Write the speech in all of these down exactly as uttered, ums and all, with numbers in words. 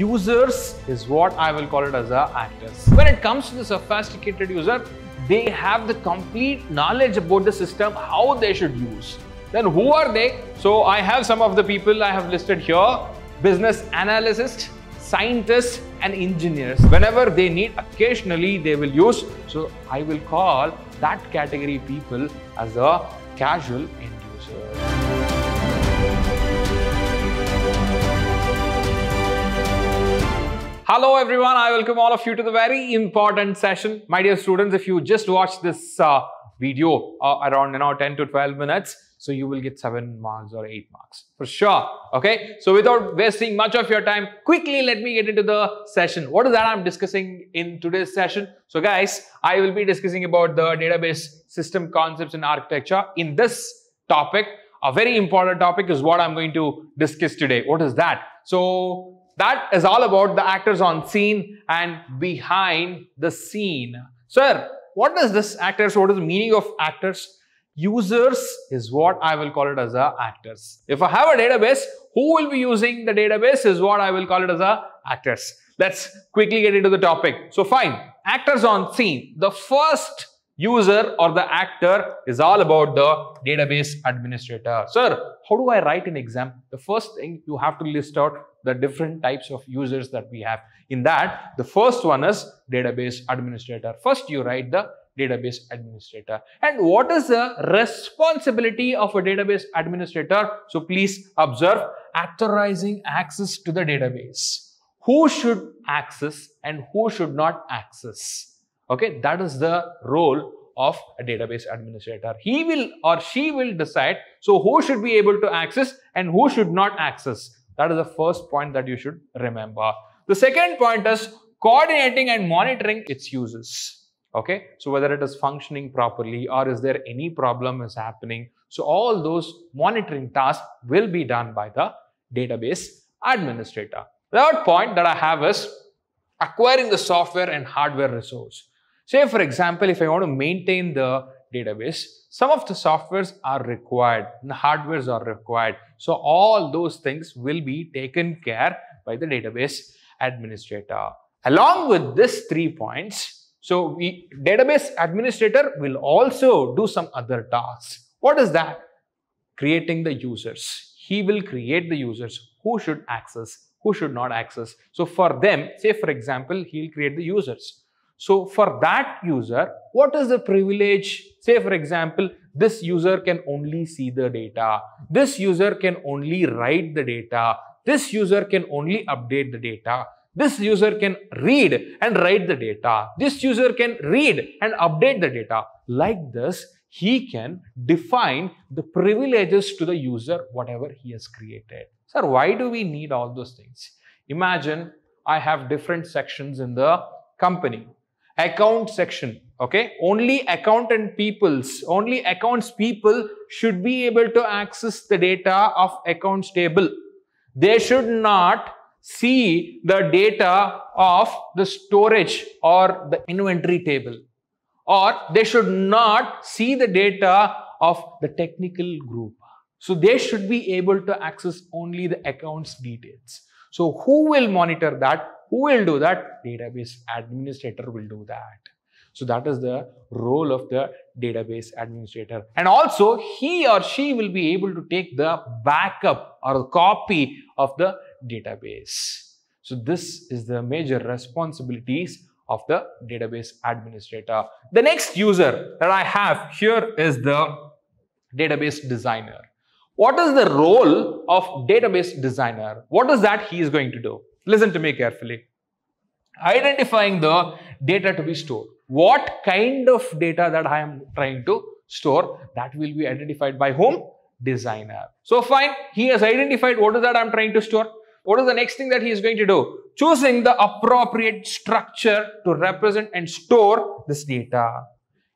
users is what I will call it as a actors. When it comes to the sophisticated user, they have the complete knowledge about the system, how they should use. Then who are they? So I have some of the people I have listed here: business analysts, scientists and engineers. Whenever they need, occasionally they will use. So I will call that category people as a casual end user. Hello everyone, I welcome all of you to the very important session. My dear students, if you just watch this uh, video uh, around you know, ten to twelve minutes, so you will get seven marks or eight marks for sure, okay? So without wasting much of your time, quickly let me get into the session. What is that I'm discussing in today's session? So guys, I will be discussing about the database system concepts and architecture. In this topic, a very important topic is what I'm going to discuss today. What is that? So that is all about the actors on scene and behind the scene. Sir, what is this actors? What is the meaning of actors? Users is what I will call it as a actors. If I have a database, who will be using the database is what I will call it as a actors. Let's quickly get into the topic. So fine, actors on scene. The first user or the actor is all about the database administrator. Sir, how do I write an exam? The first thing you have to list out the different types of users that we have. In that, the first one is database administrator. First, you write the database administrator. And what is the responsibility of a database administrator? So please observe, authorizing access to the database. Who should access and who should not access? Okay, that is the role of a database administrator. He will or she will decide, so who should be able to access and who should not access. That is the first point that you should remember. The second point is coordinating and monitoring its uses. Okay, so whether it is functioning properly or is there any problem is happening. So all those monitoring tasks will be done by the database administrator. Third point that I have is acquiring the software and hardware resource. Say for example, if I want to maintain the database, some of the softwares are required and the hardwares are required. So all those things will be taken care by the database administrator. Along with this three points, so we database administrator will also do some other tasks. What is that? Creating the users. He will create the users. Who should access? Who should not access? So for them, say for example, he'll create the users. So for that user, what is the privilege? Say for example, this user can only see the data. This user can only write the data. This user can only update the data. This user can read and write the data. This user can read and update the data. Like this, he can define the privileges to the user, whatever he has created. Sir, why do we need all those things? Imagine I have different sections in the company. Account section, okay, only accountant peoples, only accounts people should be able to access the data of accounts table. They should not see the data of the storage or the inventory table, or they should not see the data of the technical group. So they should be able to access only the accounts details. So who will monitor that? Who will do that? Database administrator will do that. So that is the role of the database administrator. And also he or she will be able to take the backup or the copy of the database. So this is the major responsibilities of the database administrator. The next user that I have here is the database designer. What is the role of database designer? What is that he is going to do? Listen to me carefully. Identifying the data to be stored. What kind of data that I am trying to store, that will be identified by whom? Designer. So fine, he has identified what is that I am trying to store. What is the next thing that he is going to do? Choosing the appropriate structure to represent and store this data.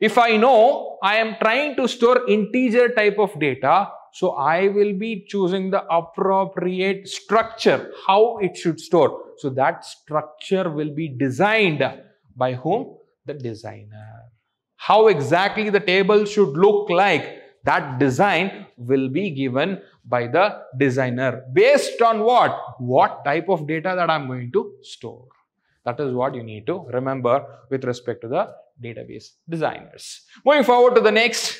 If I know I am trying to store integer type of data, so I will be choosing the appropriate structure, how it should store. So that structure will be designed by whom? The designer. How exactly the table should look like, That design will be given by the designer based on what? What type of data that I'm going to store. That is what you need to remember with respect to the database designers. Moving forward to the next.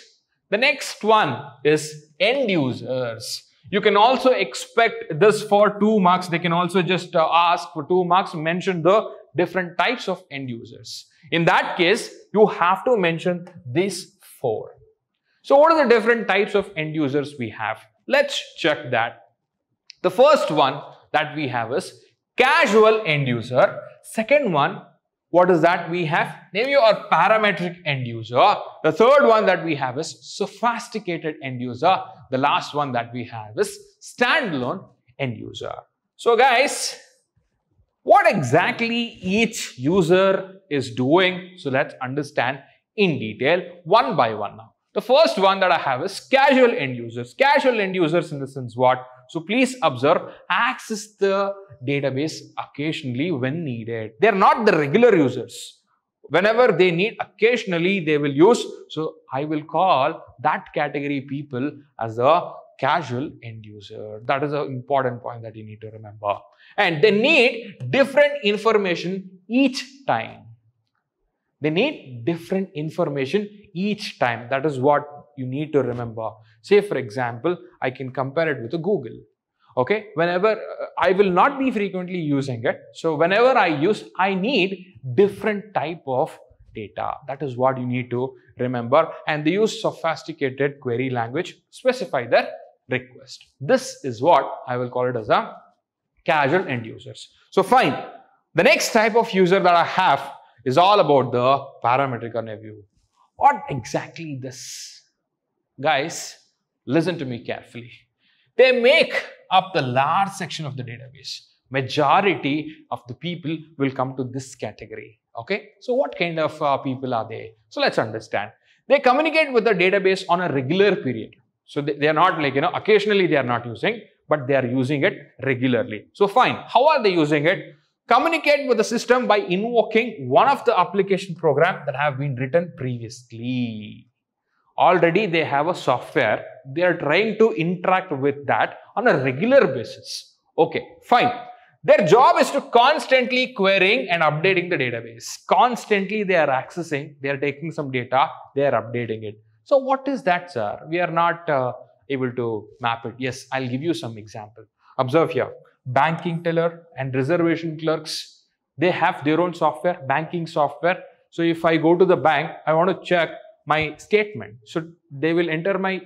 The next one is end users. You can also expect this for two marks. They can also just uh, ask for two marks, mention the different types of end users. In that case, you have to mention these four. So what are the different types of end users we have? Let's check that. The first one that we have is casual end user. Second one, what is that we have? Navy or parametric end user. The third one that we have is sophisticated end user. The last one that we have is standalone end user. So guys, what exactly each user is doing? So let's understand in detail one by one now. The first one that I have is casual end users. Casual end users in the sense what? So please observe, access the database occasionally when needed. They're not the regular users. Whenever they need, occasionally they will use. So I will call that category people as a casual end user. That is an important point that you need to remember. And they need different information each time. They need different information each time. That is what you need to remember. Say, for example, I can compare it with a Google. Okay, whenever uh, I will not be frequently using it. So whenever I use, I need different type of data. That is what you need to remember. And they use sophisticated query language, specify their request. This is what I will call it as a casual end users. So fine. The next type of user that I have is all about the parametric review. What exactly this? Guys, listen to me carefully. They make up the large section of the database. Majority of the people will come to this category. Okay, so what kind of uh, people are they? So let's understand. They communicate with the database on a regular period. So they, they are not like, you know, occasionally they are not using, but they are using it regularly. So fine, how are they using it? Communicate with the system by invoking one of the application programs that have been written previously. Already they have a software. They are trying to interact with that on a regular basis. Okay, fine. Their job is to constantly querying and updating the database. Constantly they are accessing, they are taking some data, they are updating it. So what is that, sir? We are not uh, able to map it. Yes, I'll give you some example. Observe here. Banking teller and reservation clerks, they have their own software, banking software. So if I go to the bank, I want to check my statement. So they will enter my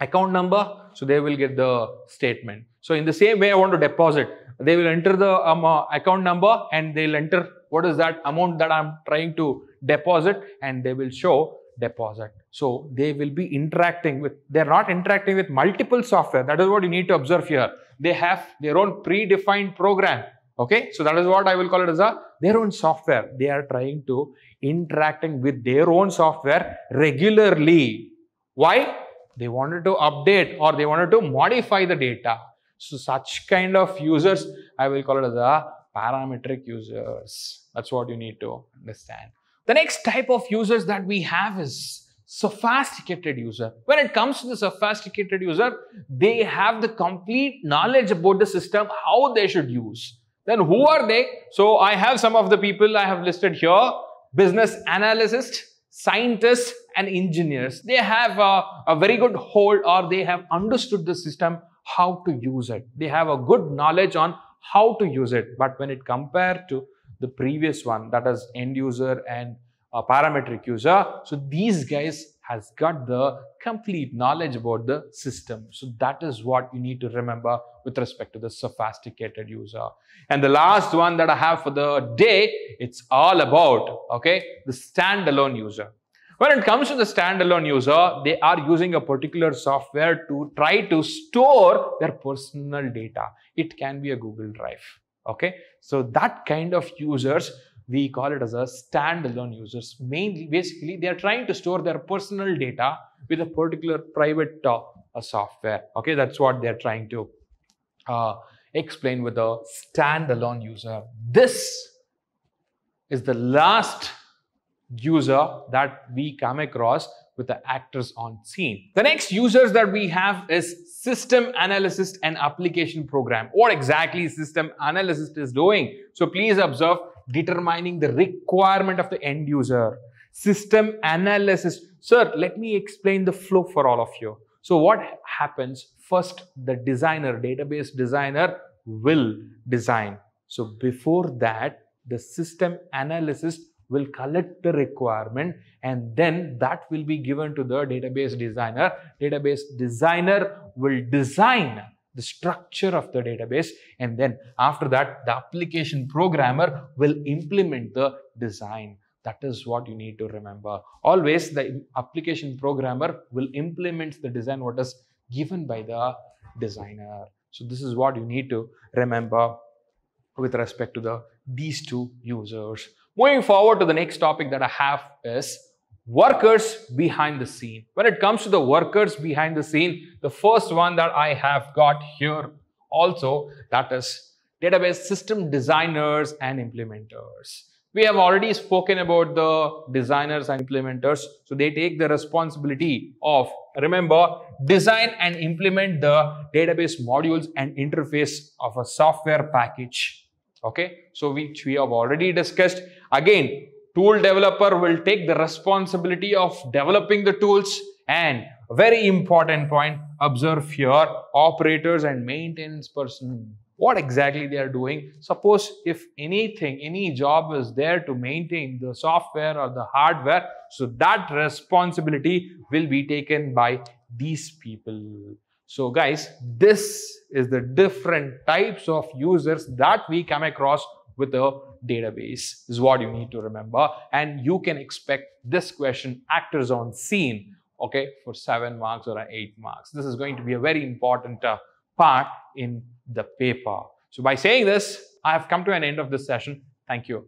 account number. So they will get the statement. So in the same way, I want to deposit. They will enter the um, uh, account number and they'll enter what is that amount that I'm trying to deposit, and they will show deposit. So they will be interacting with, they're not interacting with multiple software. That is what you need to observe here. They have their own predefined program. Okay, so that is what I will call it as a their own software. They are trying to interacting with their own software regularly. Why? They wanted to update or they wanted to modify the data. So such kind of users, I will call it as a parametric users. That's what you need to understand. The next type of users that we have is sophisticated user. When it comes to the sophisticated user, they have the complete knowledge about the system, how they should use. Then who are they? So I have some of the people I have listed here. Business analysts, scientists, and engineers. They have a, a very good hold, or they have understood the system, how to use it. They have a good knowledge on how to use it. But when it compared to the previous one, that is end user and a parametric user, so these guys has got the complete knowledge about the system. So that is what you need to remember with respect to the sophisticated user. And the last one that I have for the day, it's all about, okay, the standalone user. When it comes to the standalone user, they are using a particular software to try to store their personal data. It can be a Google Drive. Okay, so that kind of users, we call it as a standalone users. Mainly, basically, they are trying to store their personal data with a particular private uh, uh, software. Okay, that's what they are trying to uh, explain with a standalone user. This is the last user that we come across with the actors on scene. The next users that we have is system analysis and application program. What exactly system analysis is doing? So please observe, determining the requirement of the end user. System analysis. Sir, let me explain the flow for all of you. So what happens? First, the designer, database designer will design. So before that, the system analysis will collect the requirement, and then that will be given to the database designer. Database designer will design the structure of the database, and then after that, the application programmer will implement the design. That is what you need to remember. Always the application programmer will implement the design what is given by the designer. So this is what you need to remember with respect to the these two users. Moving forward to the next topic that I have is workers behind the scene. When it comes to the workers behind the scene, the first one that I have got here also, that is database system designers and implementers. We have already spoken about the designers and implementers. So they take the responsibility of, remember, design and implement the database modules and interface of a software package. Okay, so which we have already discussed. Again, tool developer will take the responsibility of developing the tools, and very important point, observe here, operators and maintenance person. What exactly they are doing? Suppose if anything, any job is there to maintain the software or the hardware, so that responsibility will be taken by these people. So guys, this is the different types of users that we come across with a database. This is what you need to remember. And you can expect this question, actors on scene, okay, for seven marks or eight marks. This is going to be a very important uh, part in the paper. So by saying this, I have come to an end of this session. Thank you.